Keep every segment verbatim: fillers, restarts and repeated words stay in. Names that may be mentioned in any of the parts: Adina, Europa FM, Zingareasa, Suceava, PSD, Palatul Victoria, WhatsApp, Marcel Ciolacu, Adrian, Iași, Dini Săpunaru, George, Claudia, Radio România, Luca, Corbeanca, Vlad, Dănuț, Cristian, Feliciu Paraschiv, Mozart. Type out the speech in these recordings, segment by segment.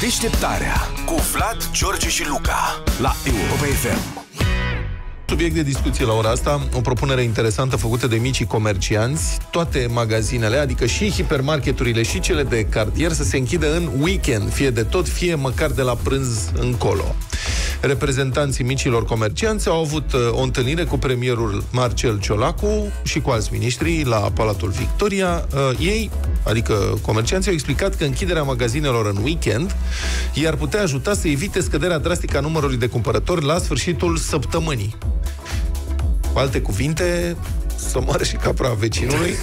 Deșteptarea cu Vlad, George și Luca la Europa F M. Subiect de discuție la ora asta, o propunere interesantă făcută de micii comercianți. Toate magazinele, adică și hipermarketurile și cele de cartier, să se închidă în weekend, fie de tot, fie măcar de la prânz încolo. Reprezentanții micilor comercianți au avut o întâlnire cu premierul Marcel Ciolacu și cu alți miniștri la Palatul Victoria. Ei, adică comercianții, au explicat că închiderea magazinelor în weekend i-ar putea ajuta să evite scăderea drastică a numărului de cumpărători la sfârșitul săptămânii. Cu alte cuvinte, să moară și capra vecinului,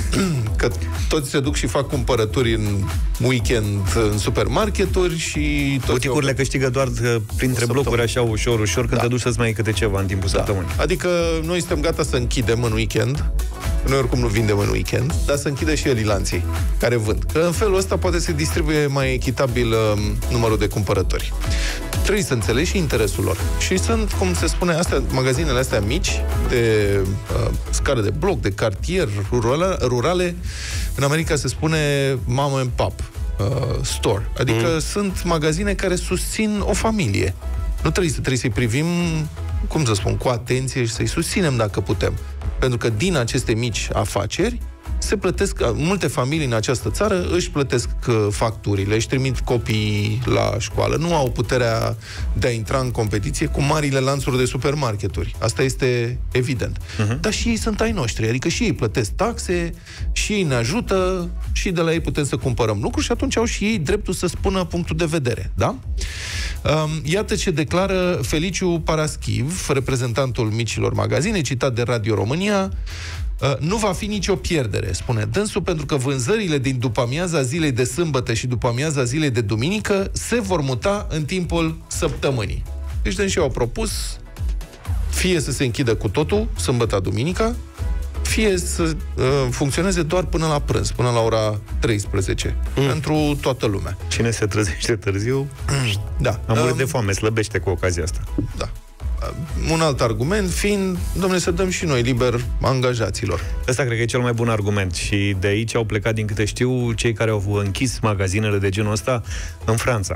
că toți se duc și fac cumpărături în weekend în supermarketuri și... Buticurile eu... câștigă doar printre blocuri, așa, ușor, ușor, când da. te duci să-ți mai câte ceva în timpul da. săptămânii. Adică noi suntem gata să închidem în weekend, noi oricum nu vindem în weekend, dar să închidă și elilanții care vând. Că în felul ăsta poate se distribuie mai echitabil numărul de cumpărători. Trebuie să înțelegi și interesul lor. Și sunt, cum se spune, astea, magazinele astea mici, de uh, scară de bloc, de cartier, rurale, rurale. În America se spune mom and pop uh, store. Adică mm. sunt magazine care susțin o familie. Nu trebuie, trebuie să-i privim, cum să spun, cu atenție și să-i susținem dacă putem. Pentru că din aceste mici afaceri se plătesc, multe familii în această țară își plătesc facturile, își trimit copiii la școală, nu au puterea de a intra în competiție cu marile lanțuri de supermarketuri. Asta este evident. Uh-huh. Dar și ei sunt ai noștri, adică și ei plătesc taxe, și ei ne ajută, și de la ei putem să cumpărăm lucruri și atunci au și ei dreptul să spună punctul de vedere, da? Iată ce declară Feliciu Paraschiv, reprezentantul micilor magazine, citat de Radio România. Nu va fi nicio pierdere, spune dânsul, pentru că vânzările din după-amiaza zilei de sâmbătă și după-amiaza zilei de duminică se vor muta în timpul săptămânii. Deci dânsul au propus fie să se închidă cu totul sâmbăta-duminica, fie să uh, funcționeze doar până la prânz, până la ora treisprezece, mm. pentru toată lumea. Cine se trezește târziu, mm. da. a murit um, de foame, slăbește cu ocazia asta. Da. Un alt argument fiind, dom'le, să dăm și noi liber angajaților. Ăsta cred că e cel mai bun argument și de aici au plecat, din câte știu, cei care au închis magazinele de genul ăsta în Franța.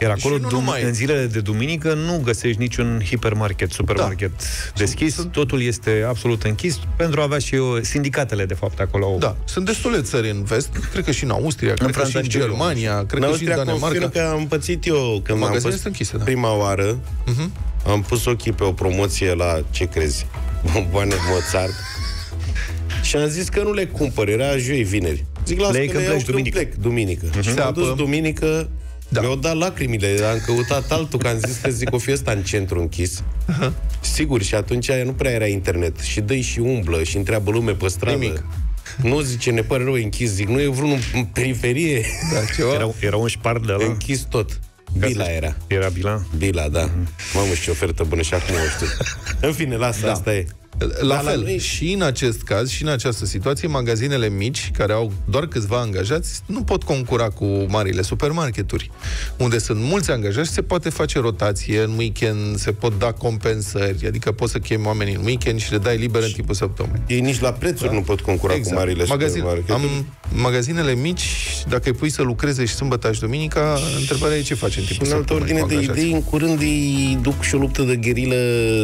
Iar acolo, numai... în zilele de duminică, nu găsești niciun hipermarket, supermarket da. deschis. Sunt... Totul este absolut închis pentru a avea și eu, sindicatele, de fapt, acolo. Da, sunt destule țări în vest, cred că și în Austria, în cred Franța, că și în Germania, cred că și în Danemarca. Că am pățit eu când am pățit închise, da. prima oară. Uh-huh. Am pus ochii pe o promoție la, ce crezi, bomboane Mozart. Și am zis că nu le cumpăr, era joi, vineri. Zic, las că le iau când plec, duminică. Și s-a dus duminică, da. mi-au dat lacrimile, am căutat altul, că am zis că zic, o fi ăsta în centru închis. Uh-huh. Sigur, și atunci nu prea era internet. Și dă-i și umblă și întreabă lume pe stradă. Nimic. Nu, zice, ne pare rău, închis. Zic, nu e vreunul în periferie. Da, ceva. Era, era un șpar de la... Închis tot. Bila era. Era Bila? Bila, da. Mm-hmm. Mamă, și ofertă bună și acum o știu. În fine, lasă, da. asta e. La, la fel, la... și în acest caz, și în această situație, magazinele mici, care au doar câțiva angajați, nu pot concura cu marile supermarketuri, unde sunt mulți angajați, se poate face rotație în weekend, se pot da compensări, adică poți să chemi oamenii în weekend și le dai liber și în timpul săptămânii. Ei nici la prețuri da. nu pot concura exact. cu marile Magazin... supermarketuri. Am magazinele mici, dacă îi pui să lucreze și sâmbătă și duminica, întrebarea e ce faci în timpul săptămânii. În altă ordine de idei, în curând îi duc și o luptă de gherilă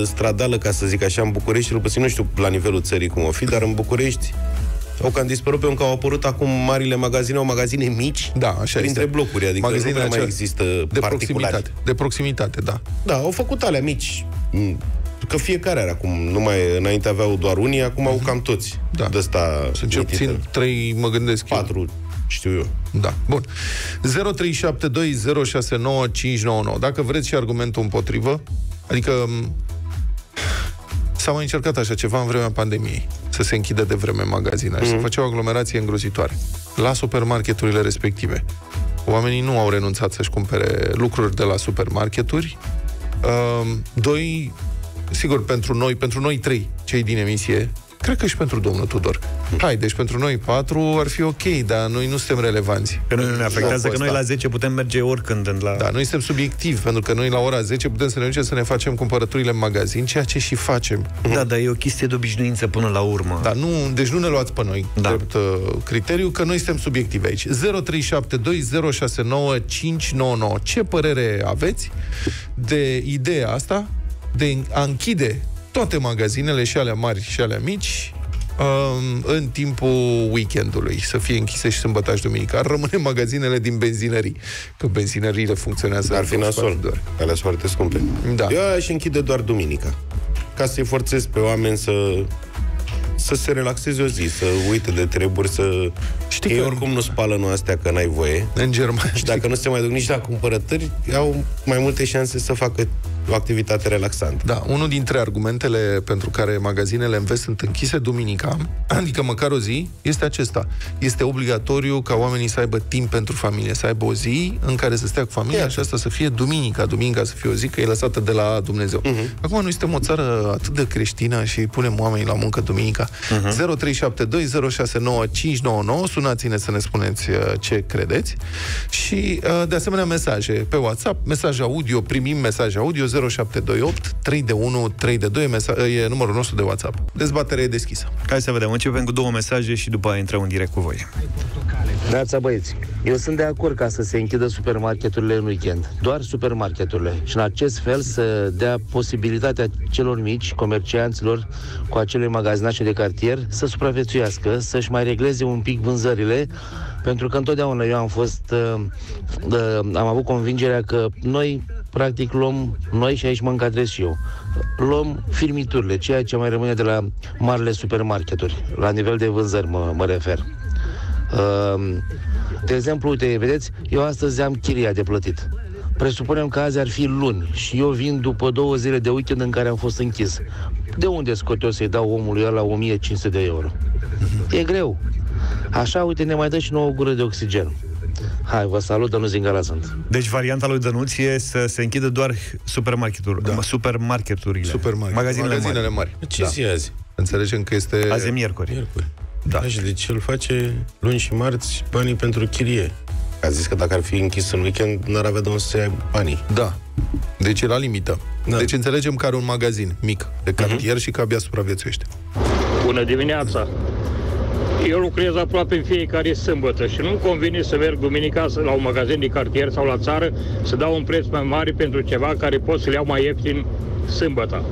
stradală, ca să zic așa, în București. Nu știu la nivelul țării cum o fi, dar în București au cam dispărut pe un că au apărut acum marile magazine, au magazine mici, da, așa printre este. blocuri, adică magazine nu mai există de proximitate, de proximitate, da. Da, au făcut alea mici, că fiecare are acum, numai înainte aveau doar unii, acum au cam toți. Da. De asta sunt cel puțin trei, mă gândesc patru. Eu. Știu eu. Da, bun. zero trei șapte doi zero șase nouă cinci nouă nouă. Dacă vreți și argumentul împotrivă, adică s-a mai încercat așa ceva în vremea pandemiei, să se închidă de vreme magazina și mm-hmm. să făceau aglomerație îngrozitoare la supermarketurile respective. Oamenii nu au renunțat să-și cumpere lucruri de la supermarketuri. Uh, doi, sigur, pentru noi, pentru noi trei, cei din emisie, Cred că și pentru domnul Tudor. Hai, deci pentru noi patru ar fi ok, dar noi nu suntem relevanți. Că nu ne afectează, că noi la zece putem merge oricând la... Da, noi suntem subiectivi, pentru că noi la ora zece putem să ne ducem să ne facem cumpărăturile în magazin, ceea ce și facem. Da, dar e o chestie de obișnuință până la urmă. Da, nu, deci nu ne luați pe noi, da, drept uh, criteriu, că noi suntem subiectivi aici. zero trei șapte doi zero șase nouă cinci nouă nouă. Ce părere aveți de ideea asta de a închide toate magazinele, și ale mari și ale mici, în timpul weekendului, să fie închise și sâmbătă și duminică? Ar rămâne magazinele din benzinării, că benzinăriile funcționează. Ar fi nasol, alea sunt foarte scumpe. Da. Eu aș închide doar duminica, ca să-i forțez pe oameni să... să se relaxeze o zi, să uite de treburi, să... Știi ei că oricum nu spală nu astea, că n-ai voie. În Germania. Și dacă nu se mai duc nici la cumpărături, au mai multe șanse să facă o activitate relaxantă. Da, unul dintre argumentele pentru care magazinele în vest sunt închise duminica, adică măcar o zi, este acesta. Este obligatoriu ca oamenii să aibă timp pentru familie, să aibă o zi în care să stea cu familia, iată, și asta să fie duminica. Duminica să fie o zi, că e lăsată de la Dumnezeu. Uh-huh. Acum noi suntem o țară atât de creștină și punem oamenii la muncă duminica. zero trei șapte doi zero șase nouă cinci nouă nouă. Sunați-ne să ne spuneți ce credeți. Și de asemenea mesaje pe WhatsApp, mesaj audio, primim mesaj audio zero șapte doi opt trei unu trei doi e numărul nostru de WhatsApp. Dezbaterea e deschisă. Hai să vedem, începem cu două mesaje și după aia intrăm în direct cu voi. Neața, băieți, eu sunt de acord ca să se închidă supermarketurile în weekend, doar supermarketurile, și în acest fel să dea posibilitatea celor mici comercianților cu acele magazinașe de cartier să supraviețuiască, să-și mai regleze un pic vânzările, pentru că întotdeauna eu am fost uh, uh, am avut convingerea că noi practic luăm, noi, și aici mă încadrez și eu, luăm firmiturile, ceea ce mai rămâne de la marile supermarketuri, la nivel de vânzări mă, mă refer. Uh, de exemplu, uite, vedeți, eu astăzi am chiria de plătit. Presupunem că azi ar fi luni și eu vin după două zile de weekend în care am fost închis. De unde scot eu să-i dau omului ăla o mie cinci sute de euro? E greu. Așa, uite, ne mai dă și nouă o gură de oxigen. Hai, vă salut, Dănuț, Zingareasa. Deci varianta lui Dănuț e să se închidă doar supermarketurile, da. Supermarketurile, Supermarket. magazinele, magazinele mari. mari. Ce da. zi azi? Înțelegem că este... Azi e miercuri. miercuri. Da. Deci, deci el face luni și marți banii pentru chirie. A zis că dacă ar fi închis în weekend, n-ar avea de unde să ia banii. Da. Deci e la limită. Da. Deci înțelegem că are un magazin mic de cartier, uh-huh, și că abia supraviețuiește. Bună dimineața! Eu lucrez aproape în fiecare sâmbătă și nu-mi convine să merg duminica la un magazin de cartier sau la țară să dau un preț mai mare pentru ceva care pot să-l iau mai ieftin sâmbăta.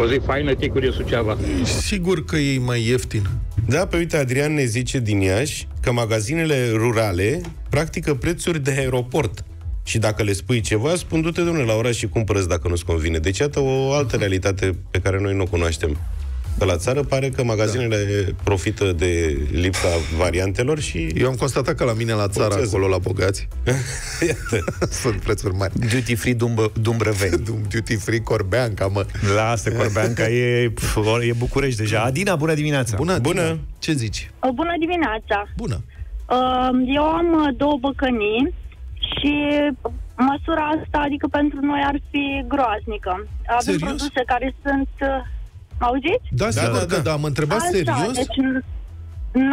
O zi faină, ticul de Suceava. Sigur că e mai ieftin. Da, pe uite, Adrian ne zice din Iași că magazinele rurale practică prețuri de aeroport. Și dacă le spui ceva, spun du-te, domnule, la oraș și cumpără-ți dacă nu-ți convine. Deci, iată o altă realitate pe care noi nu o cunoaștem. Că la țară pare că magazinele da. profită de lipsa variantelor și... Eu am constatat că la mine la țară, Ponțează. acolo la bogați, sunt prețuri mari. Duty free Dumbă, Dumbrăveni. Duty free Corbeanca, mă. Lasă, Corbeanca e, e București deja. Adina, bună dimineața! Bună! Bună. Bună. Ce zici? Bună dimineața! Bună! Eu am două băcănii și... măsura asta, adică pentru noi ar fi groaznică. Avem Serios? produse care sunt... Auziți? Da, da, da, da, da, mă întrebați serios? Deci,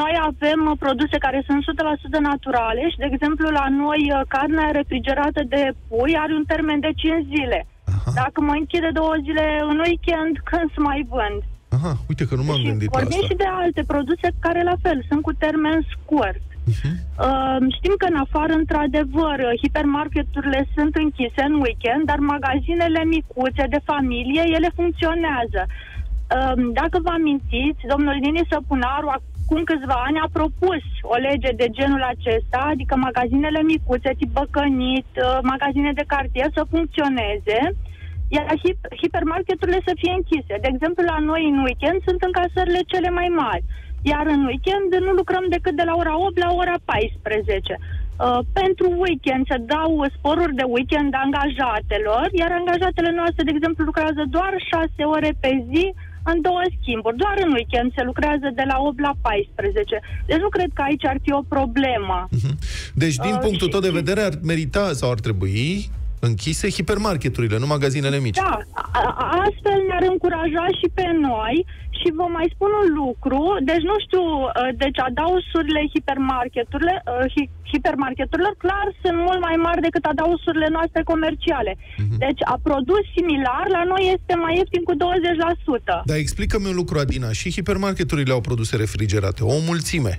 noi avem produse care sunt o sută la sută naturale și, de exemplu, la noi carnea refrigerată de pui are un termen de cinci zile. Aha. Dacă mă închide două zile în weekend, când să mai vând? Aha, uite că nu m-am și gândit la asta. Vorbim și de alte produse care, la fel, sunt cu termen scurt. Uh-huh. Uh, știm că în afară, într-adevăr, hipermarketurile sunt închise în weekend, dar magazinele micuțe de familie, ele funcționează. Dacă vă amintiți, domnul Dini Săpunaru acum câțiva ani a propus o lege de genul acesta, adică magazinele micuțe, tip băcănit, magazine de cartier să funcționeze, iar hipermarketurile să fie închise. De exemplu, la noi în weekend sunt încasările cele mai mari, iar în weekend nu lucrăm decât de la ora opt la ora paisprezece. Uh, pentru weekend se dau sporuri de weekend angajatelor, iar angajatele noastre, de exemplu, lucrează doar șase ore pe zi, în două schimburi. Doar în weekend se lucrează de la opt la paisprezece. Deci nu cred că aici ar fi o problemă. Deci, din uh, punctul și... tău de vedere, ar merita sau ar trebui închise hipermarketurile, nu magazinele mici. Da, a, astfel ne-ar încuraja și pe noi și Și vă mai spun un lucru, deci nu știu, deci adausurile hipermarketurile, hipermarketurilor clar sunt mult mai mari decât adausurile noastre comerciale. Uh-huh. Deci a produs similar la noi este mai ieftin cu douăzeci la sută. Dar explică-mi un lucru, Adina, și hipermarketurile au produse refrigerate, o mulțime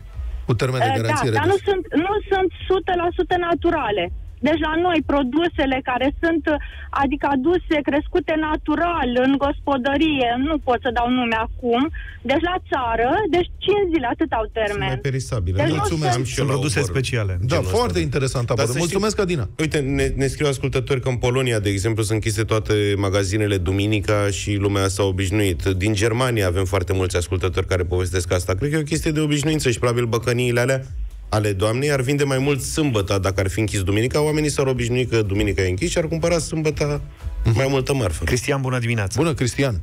cu termen de garanție. Da, dar nu sunt, nu sunt o sută la sută naturale. Deci la noi produsele care sunt, adică aduse, crescute natural în gospodărie, nu pot să dau nume acum, deci la țară, deci cinci zile, atât au termen. Sunt mai perisabile. Deci mulțumesc. Am și eu produse speciale. Da, foarte interesant. Mulțumesc, Adina. Uite, ne, ne scriu ascultători că în Polonia, de exemplu, sunt închise toate magazinele duminica și lumea s-a obișnuit. Din Germania avem foarte mulți ascultători care povestesc asta. Cred că e o chestie de obișnuință și probabil băcăniile alea ale doamnei ar vinde mai mult sâmbăta dacă ar fi închis duminica. Oamenii s-ar obișnui că duminica e închis și ar cumpăra sâmbăta mai multă marfă. Cristian, bună dimineața! Bună, Cristian!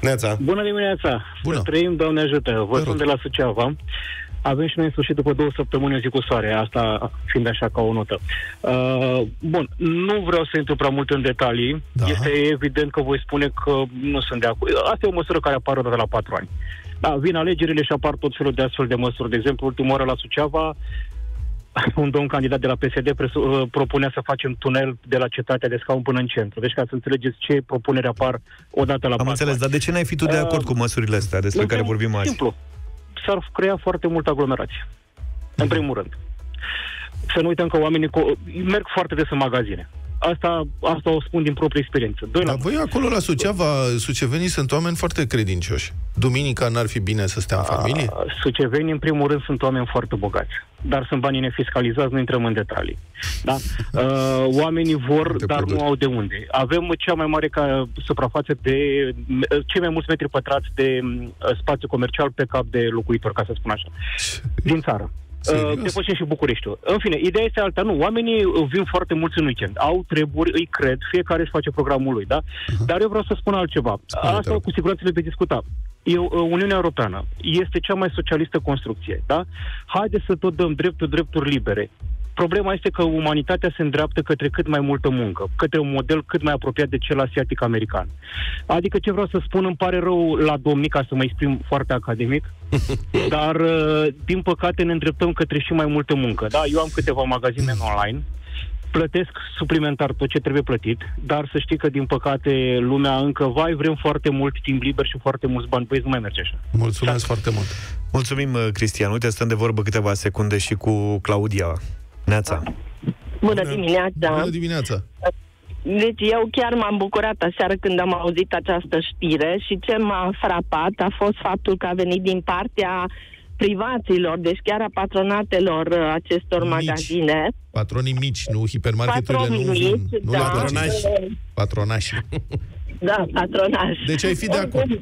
Neața. Bună dimineața! Bună! Să trăim, Doamne ajută! Vă sunt de la Suceava. Avem și noi în sfârșit după două săptămâni o zi cu soare, asta fiind așa ca o notă. Uh, bun, nu vreau să intru prea mult în detalii. Da. Este evident că voi spune că nu sunt de acord. Asta e o măsură care apare de la patru ani. Da, vin alegerile și apar tot felul de astfel de măsuri. De exemplu, ultima oară la Suceava, un domn candidat de la P S D presu- propunea să facem tunel de la cetatea de scaun până în centru. Deci ca să înțelegeți ce propuneri apar odată la patru. Am înțeles, dar de ce n-ai fi tu de acord uh, cu măsurile astea despre care vorbim azi? Simplu. S-ar crea foarte multă aglomerație. În primul rând. Să nu uităm că oamenii co- merg foarte des în magazine. Asta, asta o spun din proprie experiență. Doi la voi acolo la Suceava, sucevenii sunt oameni foarte credincioși. Duminica n-ar fi bine să stea în familie? A, sucevenii, în primul rând, sunt oameni foarte bogați. Dar sunt banii nefiscalizați, nu intrăm în detalii. Da? A, oamenii vor, de dar product. Nu au de unde. Avem cea mai mare ca suprafață de... cei mai mulți metri pătrați de spațiu comercial pe cap de locuitor, ca să spun așa. Din țară. Depășim și Bucureștiul. În fine, ideea este alta. Nu, oamenii vin foarte mulți în weekend. Au treburi, îi cred, fiecare își face programul lui, da? Uh-huh. Dar eu vreau să spun altceva. Spune-te. Asta cu siguranță le vei discuta. Eu, Uniunea Europeană este cea mai socialistă construcție, da? Haideți să tot dăm drepturi, drepturi libere. Problema este că umanitatea se îndreaptă către cât mai multă muncă, către un model cât mai apropiat de cel asiatic-american. Adică ce vreau să spun, îmi pare rău la domnii, ca să mă exprim foarte academic, dar din păcate ne îndreptăm către și mai multă muncă. Da, eu am câteva magazine online, plătesc suplimentar tot ce trebuie plătit, dar să știi că, din păcate, lumea încă, vai, vrem foarte mult timp liber și foarte mulți bani, păi nu mai merge așa. Mulțumesc da. foarte mult! Mulțumim, Cristian! Uite, stăm de vorbă câteva secunde și cu Claudia. Neața. Bună dimineața! Bună dimineața! Deci eu chiar m-am bucurat aseară când am auzit această știre și ce m-a frapat a fost faptul că a venit din partea privaților, deci chiar a patronatelor acestor mici. magazine. Patronii mici, nu hipermarketurile, nu, mici, nu da. patronași. Patronași. Da, patronași. Deci ai fi de acord.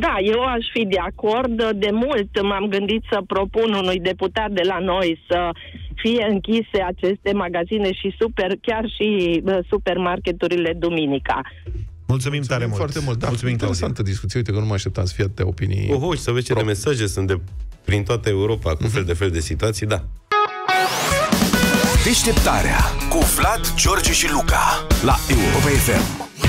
Da, eu aș fi de acord. De mult m-am gândit să propun unui deputat de la noi să fie închise aceste magazine și super, chiar și supermarketurile duminica. Mulțumim, Mulțumim tare mult. Foarte mult. Da, Mulțumim, interesantă discuție. Uite că nu mă așteptam să fie atâtea opinii. Oho, și să vezi ce de mesaje sunt de prin toată Europa, cu mm-hmm. fel de fel de situații, da. Deșteptarea cu Vlad, George și Luca la Europa F M.